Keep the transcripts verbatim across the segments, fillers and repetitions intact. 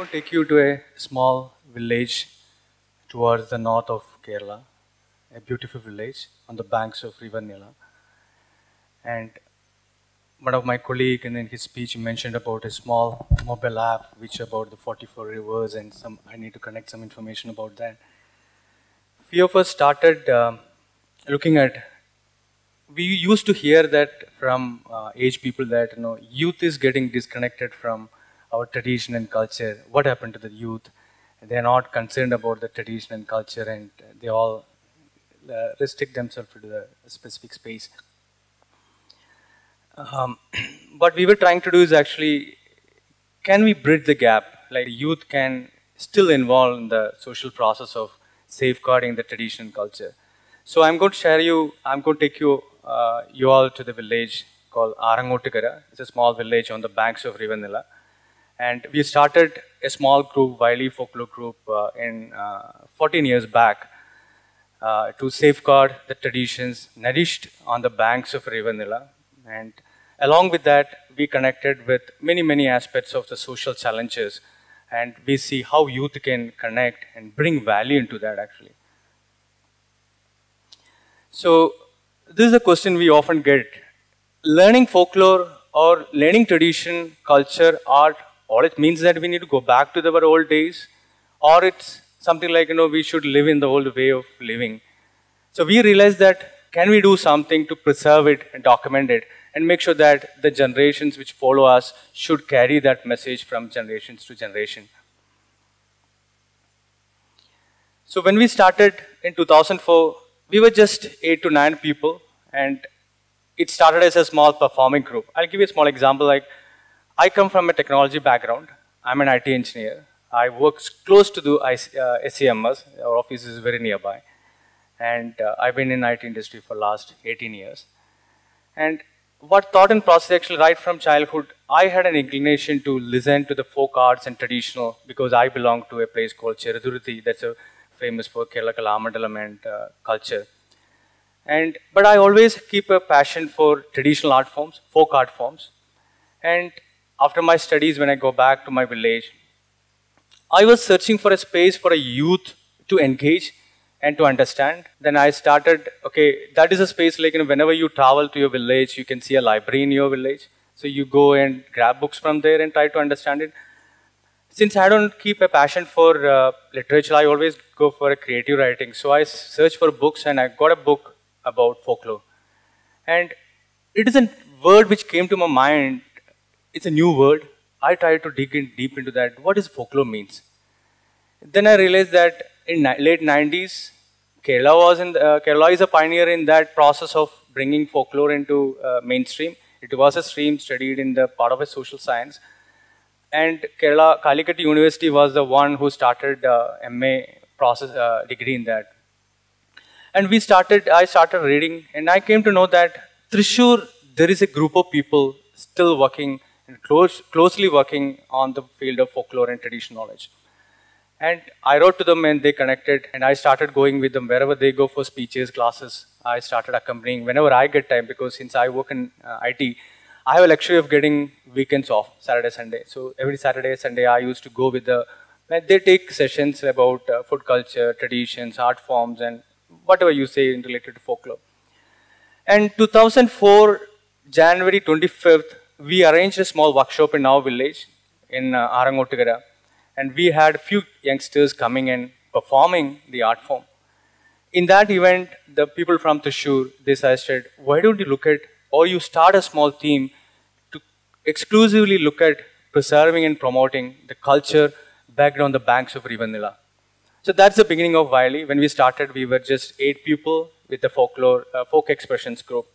going to take you to a small village towards the north of Kerala, a beautiful village on the banks of River Nila. And one of my colleagues in his speech mentioned about a small mobile app which about the forty-four rivers and some, I need to connect some information about that. Few of us started um, looking at, we used to hear that from uh, aged people that, you know, youth is getting disconnected from our tradition and culture. What happened to the youth? They are not concerned about the tradition and culture, and they all uh, restrict themselves to the specific space. Um, what we were trying to do is actually, can we bridge the gap? Like, youth can still involve in the social process of safeguarding the tradition and culture. So I'm going to share you, I'm going to take you, uh, you all to the village called Arangottukara. It's a small village on the banks of River Nila. And we started a small group, Vayali Folklore Group, uh, in uh, fourteen years back uh, to safeguard the traditions nourished on the banks of River Nila. And along with that, we connected with many, many aspects of the social challenges. And we see how youth can connect and bring value into that, actually. So this is a question we often get. Learning folklore or learning tradition, culture, art, or it means that we need to go back to our old days, or it's something like, you know, we should live in the old way of living. So we realized that, can we do something to preserve it and document it and make sure that the generations which follow us should carry that message from generations to generation. So when we started in two thousand four, we were just eight to nine people, and it started as a small performing group. I'll give you a small example. Like, I come from a technology background. I'm an I T engineer. I work close to the uh, S C M S. Our office is very nearby. And uh, I've been in I T industry for the last eighteen years. And what thought and process actually right from childhood, I had an inclination to listen to the folk arts and traditional, because I belong to a place called Cheruthuruthi. That's a famous for Kerala Kalamadalam and uh, culture. And, but I always keep a passion for traditional art forms, folk art forms. And after my studies, when I go back to my village, I was searching for a space for a youth to engage and to understand. Then I started, okay, that is a space like, you know, whenever you travel to your village, you can see a library in your village. So you go and grab books from there and try to understand it. Since I don't keep a passion for uh, literature, I always go for a creative writing. So I searched for books, and I got a book about folklore. And it is a word which came to my mind. It's a new word. I tried to dig in deep into that. What does folklore means? Then I realized that in late nineties, Kerala was in the, uh, Kerala is a pioneer in that process of bringing folklore into uh, mainstream. It was a stream studied in the part of a social science, and Kerala Calicut University was the one who started uh, M A process uh, degree in that. And we started. I started reading, and I came to know that Tushur, there is a group of people still working and close, closely working on the field of folklore and traditional knowledge. And I wrote to them, and they connected, and I started going with them wherever they go for speeches, classes. I started accompanying whenever I get time, because since I work in uh, I T, I have a luxury of getting weekends off, Saturday, Sunday. So every Saturday, Sunday, I used to go with the, they take sessions about uh, food culture, traditions, art forms, and whatever you say in related to folklore. And two thousand four, January twenty-fifth, we arranged a small workshop in our village in uh, Arangottukara. And we had a few youngsters coming and performing the art form. In that event, the people from Tushur, they suggested, why don't you look at, or you start a small team to exclusively look at preserving and promoting the culture backed on the banks of River Nila. So that's the beginning of Vayali. When we started, we were just eight people with the folklore, uh, folk expressions group.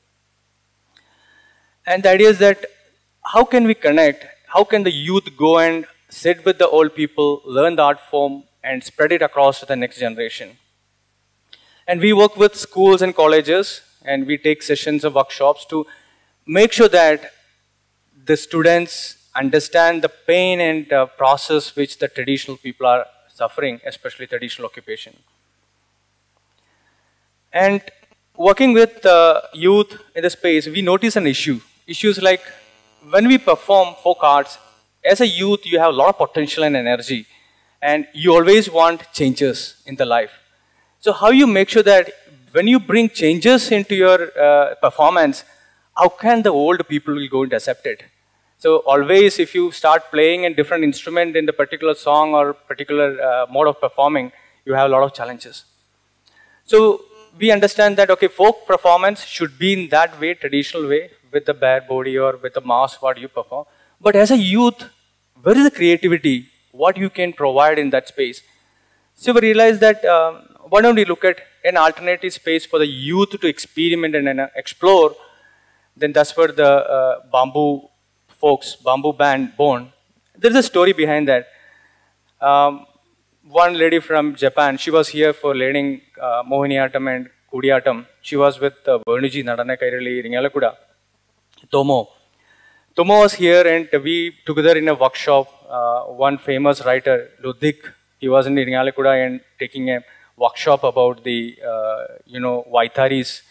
And the idea is that how can we connect? How can the youth go and sit with the old people, learn the art form, and spread it across to the next generation? And we work with schools and colleges, and we take sessions of workshops to make sure that the students understand the pain and uh, process which the traditional people are suffering, especially traditional occupation. And working with uh, youth in the space, we notice an issue. Issues like when we perform folk arts, as a youth, you have a lot of potential and energy, and you always want changes in the life. So how you make sure that when you bring changes into your uh, performance, how can the old people will go and accept it? So always, if you start playing a different instrument in the particular song or particular uh, mode of performing, you have a lot of challenges. So we understand that, okay, folk performance should be in that way, traditional way, with the bare body or with the mask, what you perform. But as a youth, where is the creativity? What you can provide in that space? So we realize that um, why don't we look at an alternative space for the youth to experiment and, and uh, explore? Then that's where the uh, bamboo folks, bamboo band, born. There's a story behind that. Um, one lady from Japan, she was here for learning uh, Mohiniyattam and Kudiyattam. She was with uh, Venuji, Nadana Kairali, Ringalakuda, Tomo. Tomo was here, and we together in a workshop, uh, one famous writer, Ludhik, he was in Ringalakuda and taking a workshop about the, uh, you know, Vaitaris.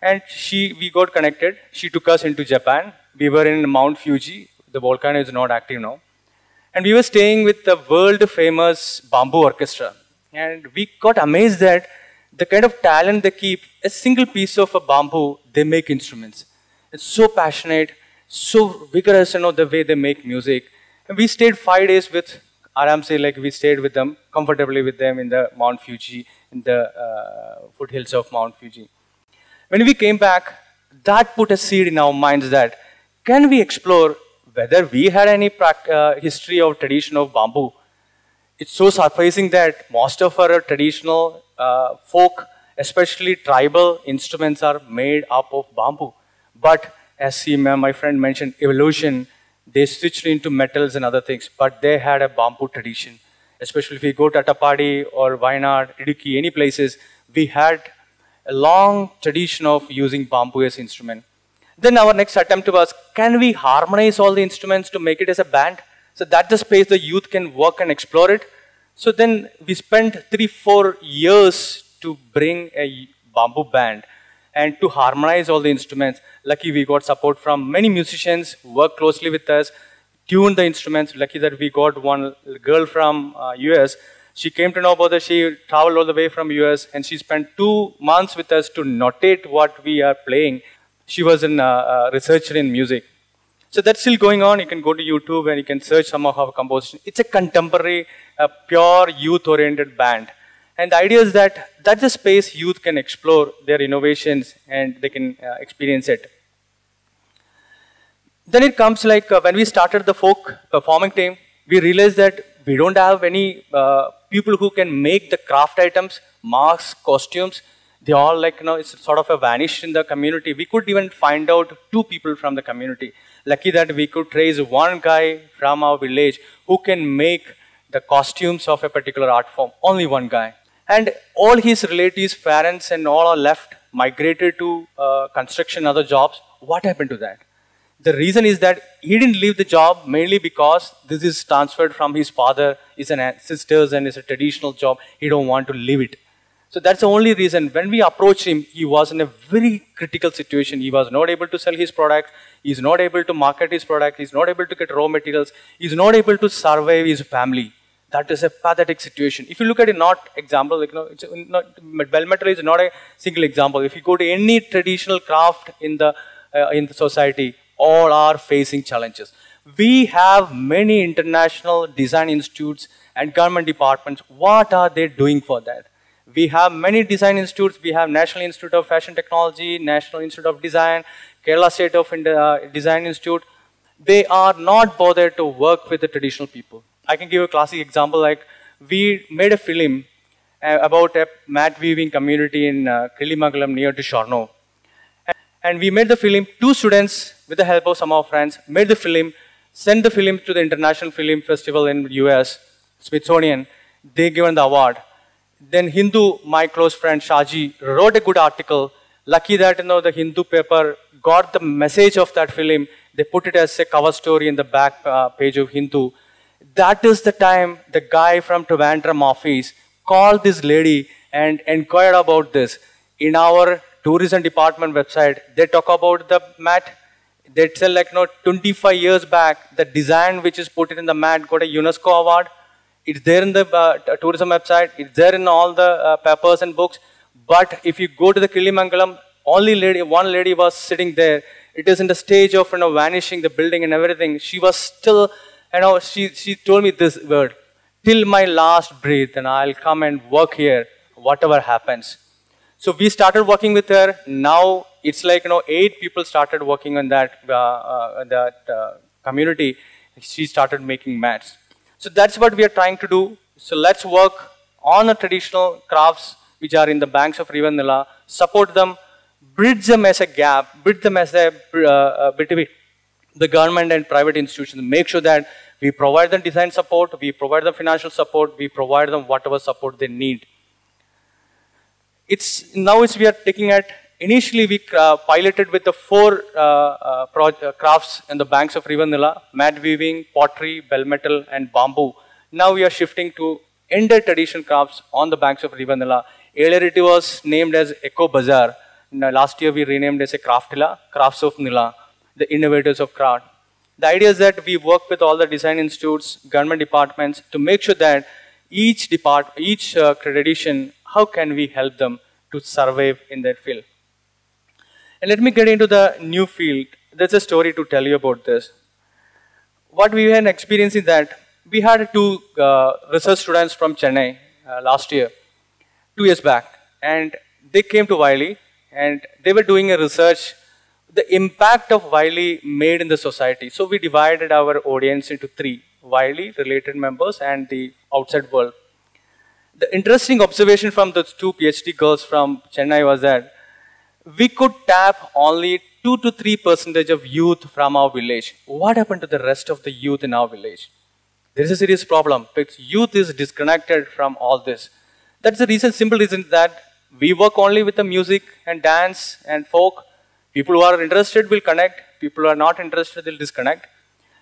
And she, we got connected. She took us into Japan. We were in Mount Fuji. The volcano is not active now. And we were staying with the world-famous bamboo orchestra. And we got amazed that the kind of talent they keep, a single piece of a bamboo, they make instruments. It's so passionate, so vigorous, you know, the way they make music. And we stayed five days with Aramsei, like we stayed with them, comfortably with them in the Mount Fuji, in the uh, foothills of Mount Fuji. When we came back, that put a seed in our minds that, can we explore whether we had any uh, history of tradition of bamboo? It's so surprising that most of our traditional uh, folk, especially tribal instruments, are made up of bamboo. But as my friend mentioned, evolution, they switched into metals and other things, but they had a bamboo tradition. Especially if we go to Atapadi or Vainar, Iduki, any places, we had a long tradition of using bamboo as instrument. Then our next attempt was, can we harmonize all the instruments to make it as a band? So that's the space the youth can work and explore it. So then we spent three, four years to bring a bamboo band and to harmonize all the instruments. Lucky we got support from many musicians who worked closely with us, tuned the instruments. Lucky that we got one girl from uh, U S. She came to know about us, she traveled all the way from U S and she spent two months with us to notate what we are playing. She was a uh, researcher in music. So that's still going on. You can go to YouTube and you can search some of our composition. It's a contemporary, uh, pure youth-oriented band. And the idea is that that's a space youth can explore their innovations and they can uh, experience it. Then it comes like uh, when we started the folk performing team, we realized that we don't have any uh, people who can make the craft items, masks, costumes. They all like, you know, it's sort of a vanish in the community. We could even find out two people from the community. Lucky that we could trace one guy from our village who can make the costumes of a particular art form, only one guy. And all his relatives, parents and all are left, migrated to uh, construction, other jobs. What happened to that? The reason is that he didn't leave the job mainly because this is transferred from his father, his ancestors, and it's a traditional job. He don't want to leave it. So that's the only reason. When we approached him, he was in a very critical situation. He was not able to sell his product. He's not able to market his product. He's not able to get raw materials. He's not able to survive his family. That is a pathetic situation. If you look at it, not example, like, you know, it's not, bell metal is not a single example. If you go to any traditional craft in the, uh, in the society, all are facing challenges. We have many international design institutes and government departments. What are they doing for that? We have many design institutes. We have National Institute of Fashion Technology, National Institute of Design, Kerala State of Design Institute. They are not bothered to work with the traditional people. I can give a classic example. Like we made a film about a mat weaving community in uh, Kili Magalam near to Shornu. And we made the film, two students, with the help of some of our friends, made the film, sent the film to the International Film Festival in U S, Smithsonian. They given the award. Then Hindu, my close friend Shaji, wrote a good article. Lucky that, you know, the Hindu paper got the message of that film. They put it as a cover story in the back uh, page of Hindu. That is the time the guy from Travancore office called this lady and inquired about this. In our tourism department website, they talk about the mat. that's like you know, twenty-five years back, the design which is put in the mat got a UNESCO award. It's there in the uh, tourism website, it's there in all the uh, papers and books. But if you go to the Kili Magalam, only lady, one lady was sitting there. It is in the stage of you know, vanishing the building and everything. She was still, you know, she, she told me this word, till my last breath and I'll come and work here, whatever happens. So we started working with her. Now it's like, you know, eight people started working on that, uh, uh, that uh, community. She started making mats. So that's what we are trying to do. So let's work on the traditional crafts which are in the banks of River Nila, support them, bridge them as a gap, bridge them as a, uh, uh, between the government and private institutions. Make sure that we provide them design support, we provide them financial support, we provide them whatever support they need. It's, now it's, we are taking at, initially we uh, piloted with the four uh, uh, pro uh, crafts in the banks of River Nila, mat weaving, pottery, bell metal and bamboo. Now we are shifting to entire traditional crafts on the banks of River Nila. Earlier it was named as Eco Bazaar. Now, last year we renamed as a Craftila, Crafts of Nila, the innovators of craft. The idea is that we work with all the design institutes, government departments to make sure that each depart, each uh, accreditation, how can we help them to survive in their field? And let me get into the new field. There's a story to tell you about this. What we had experienced is that we had two uh, research students from Chennai uh, last year, two years back, and they came to Vayali. And they were doing a research, the impact of Vayali made in the society. So we divided our audience into three, Vayali related members and the outside world. The interesting observation from those two PhD girls from Chennai was that we could tap only two to three percentage of youth from our village. What happened to the rest of the youth in our village? There is a serious problem because youth is disconnected from all this. That's the reason, simple reason that we work only with the music and dance and folk. People who are interested will connect. People who are not interested will disconnect.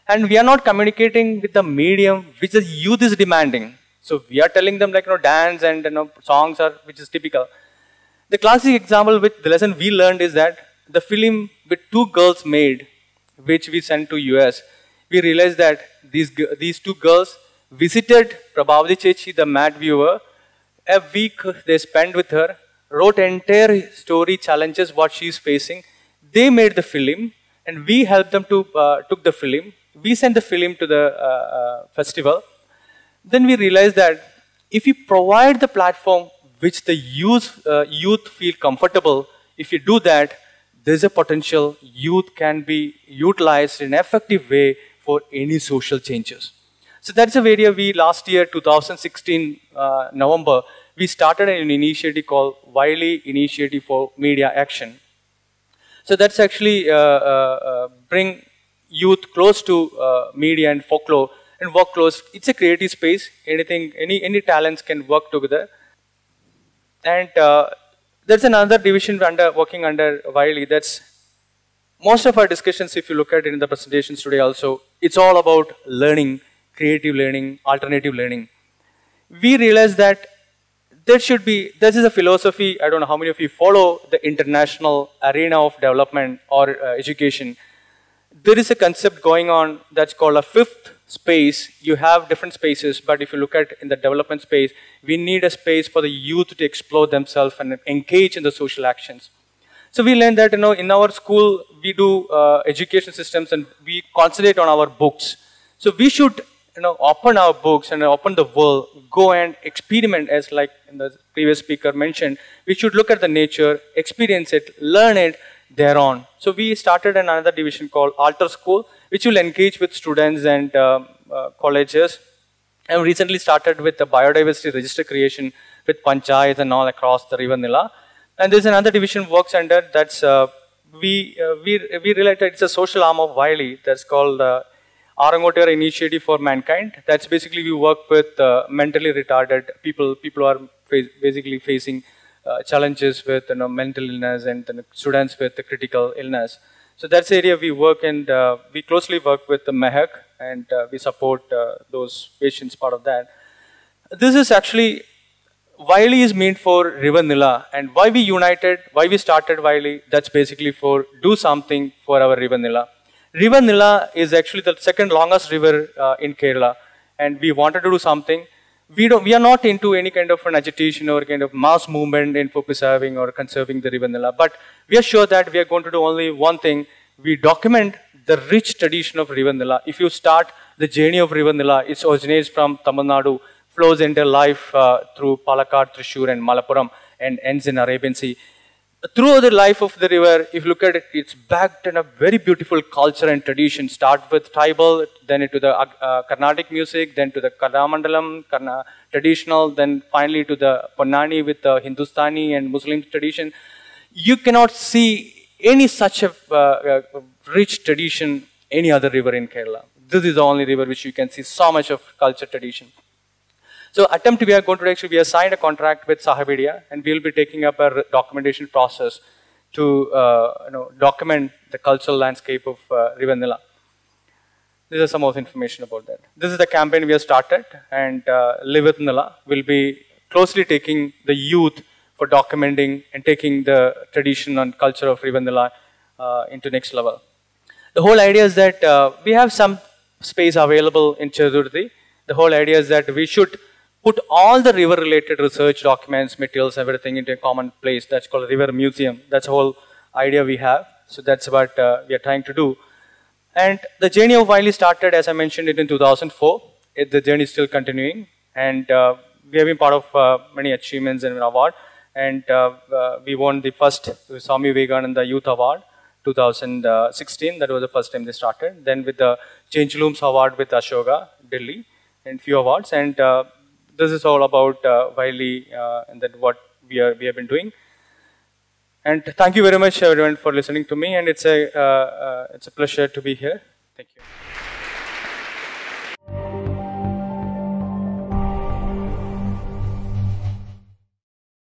And we are not communicating with the medium which the youth is demanding. So we are telling them like, you know, dance and you know, songs are, which is typical. The classic example which the lesson we learned is that the film with two girls made, which we sent to U S, we realized that these, these two girls visited Prabhavati Chechi, the mat viewer. A week they spent with her, wrote entire story, challenges, what she's facing. They made the film and we helped them to, uh, took the film. We sent the film to the uh, uh, festival. Then we realized that if you provide the platform which the youth, uh, youth feel comfortable, if you do that, there's a potential youth can be utilized in an effective way for any social changes. So that's a area we last year, two thousand sixteen, uh, November, we started an initiative called Vayali Initiative for Media Action. So that's actually uh, uh, bring youth close to uh, media and folklore and work close. It's a creative space. Anything, any, any talents can work together. And uh, there's another division under working under Vayali. That's most of our discussions, if you look at it in the presentations today also, it's all about learning. Creative learning, alternative learning. We realized that there should be, this is a philosophy, I don't know how many of you follow the international arena of development or uh, education. There is a concept going on that's called a fifth space. You have different spaces, but if you look at in the development space, we need a space for the youth to explore themselves and engage in the social actions. So we learned that, you know, in our school, we do uh, education systems and we concentrate on our books. So we should You know, open our books and open the world, go and experiment as like the previous speaker mentioned. We should look at the nature, experience it, learn it thereon. So we started another division called Alter School, which will engage with students and um, uh, colleges. And recently started with the biodiversity register creation with panchayats and all across the River Nila. And there's another division works under that's, uh, we, uh, we, we related, it's a social arm of Vayali that's called uh, Arangottukara Initiative for Mankind. That's basically we work with uh, mentally retarded people, people who are face, basically facing uh, challenges with you know, mental illness and you know, students with the critical illness. So that's the area we work and uh, we closely work with the Mehak and uh, we support uh, those patients part of that. This is actually Vayali is meant for River Nila, and why we united, why we started Vayali, that's basically for do something for our River Nila. River Nila is actually the second longest river uh, in Kerala, and we wanted to do something. We, don't, we are not into any kind of an agitation or kind of mass movement in for preserving or conserving the River Nila, but we are sure that we are going to do only one thing. We document the rich tradition of River Nila. If you start the journey of River Nila, it originates from Tamil Nadu, flows into life uh, through Palakkad, Tushur and Malappuram, and ends in Arabian Sea. Through the life of the river, if you look at it, it's backed in a very beautiful culture and tradition. Start with tribal, then into the uh, Carnatic music, then to the Kalamandalam, Karna, traditional, then finally to the Pannani with the Hindustani and Muslim tradition. You cannot see any such a uh, uh, rich tradition any other river in Kerala. This is the only river which you can see so much of culture tradition. So attempt we are going to actually, we have signed a contract with Sahavedia, and we will be taking up a documentation process to uh, you know, document the cultural landscape of uh, River Nila. This is some of the information about that. This is the campaign we have started, and uh, Live with Nila will be closely taking the youth for documenting and taking the tradition and culture of River Nila uh, into next level. The whole idea is that uh, we have some space available in Cheruthuruthi. The whole idea is that we should put all the river-related research documents, materials, everything into a common place. That's called a river museum. That's the whole idea we have. So that's what uh, we are trying to do. And the journey of Vayali started, as I mentioned, it in two thousand four. It, the journey is still continuing. And uh, we have been part of uh, many achievements and an award. And uh, uh, we won the first Swami Vivekananda Youth Award, two thousand sixteen. That was the first time they started. Then with the Changelooms Award with Ashoka, Delhi, and few awards. And uh, this is all about uh, Vayali uh, and that what we, are, we have been doing. And thank you very much everyone for listening to me, and it's a, uh, uh, it's a pleasure to be here. Thank you.